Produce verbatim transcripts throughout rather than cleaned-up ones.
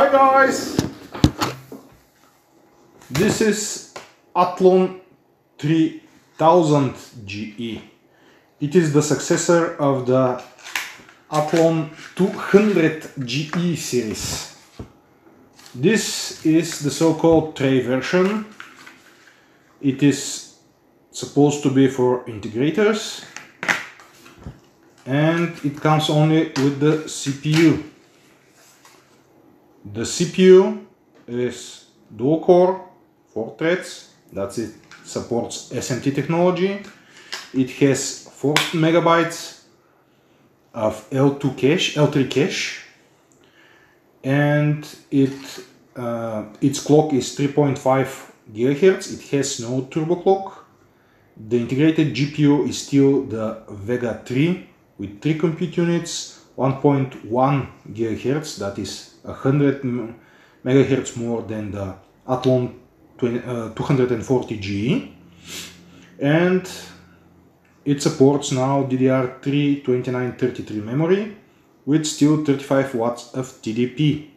Hi guys! This is Athlon three thousand G E. It is the successor of the Athlon two hundred G E series. This is the so-called tray version. It is supposed to be for integrators, and it comes only with the C P U. The C P U is dual core, four threads, that's it, supports S M T technology. It has four megabytes of L two cache, L three cache, and it, uh, its clock is three point five gigahertz, it has no turbo clock. The integrated G P U is still the Vega three with three compute units, one point one gigahertz, that is one hundred megahertz more than the Athlon two forty G E, and it supports now D D R three twenty-nine thirty-three memory with still thirty-five watts of T D P,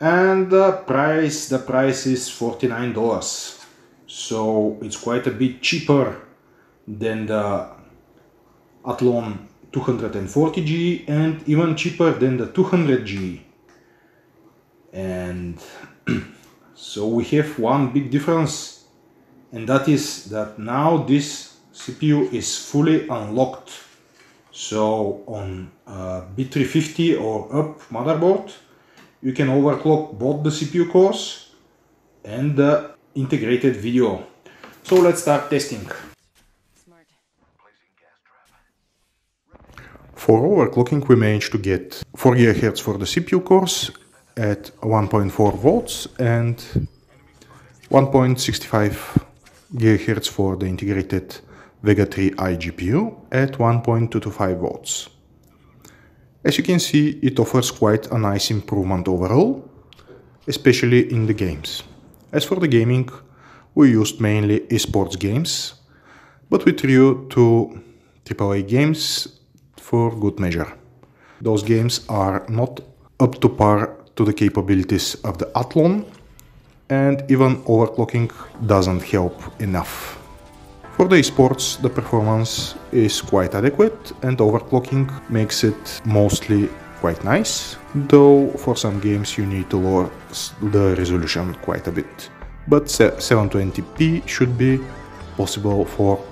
and the price the price is forty-nine dollars, so it's quite a bit cheaper than the Athlon two forty G E and even cheaper than the two hundred G E. And so we have one big difference, and that is that now this C P U is fully unlocked. So on a B three fifty or up motherboard you can overclock both the C P U cores and the integrated video. So let's start testing. For overclocking we managed to get four gigahertz for the C P U cores at one point four volts and one point six five gigahertz for the integrated Vega three i G P U at one point two two five volts. As you can see, it offers quite a nice improvement overall, especially in the games. As for the gaming, we used mainly esports games, but we threw to triple A games for good measure. Those games are not up to par to the capabilities of the Athlon, and even overclocking doesn't help enough. For the esports, the performance is quite adequate and overclocking makes it mostly quite nice, though for some games you need to lower the resolution quite a bit. But seven twenty p should be possible for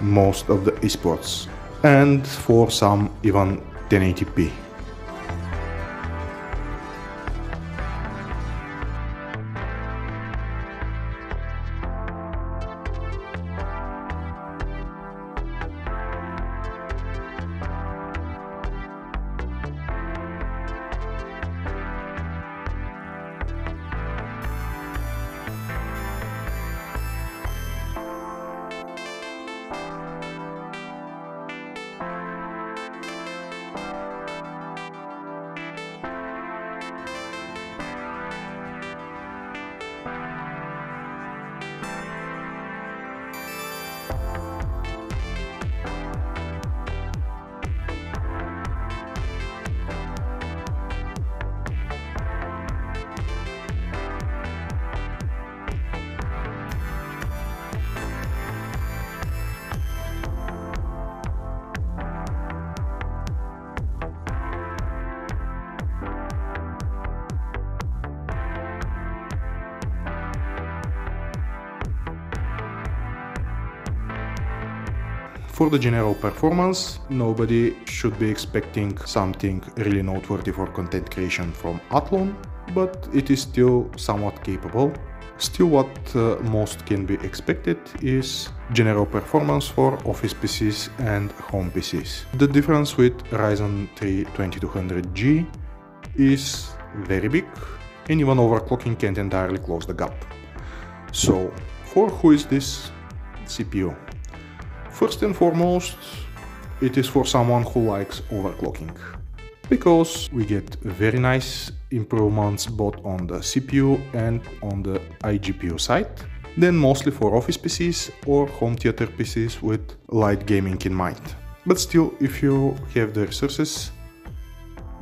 most of the esports, and for some even ten eighty p. For the general performance, nobody should be expecting something really noteworthy for content creation from Athlon, but it is still somewhat capable. Still, what uh, most can be expected is general performance for office P Cs and home P Cs. The difference with Ryzen three twenty-two hundred G is very big, and even overclocking can't entirely close the gap. So, for who is this C P U? First and foremost, it is for someone who likes overclocking, because we get very nice improvements both on the C P U and on the iGPU side, then mostly for office P Cs or home theater P Cs with light gaming in mind. But still, if you have the resources,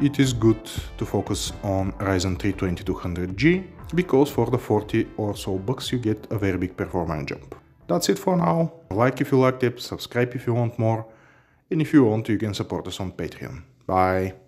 it is good to focus on Ryzen three twenty-two hundred G, because for the forty or so bucks you get a very big performance jump. That's it for now. Like if you liked it, subscribe if you want more, and if you want you can support us on Patreon. Bye!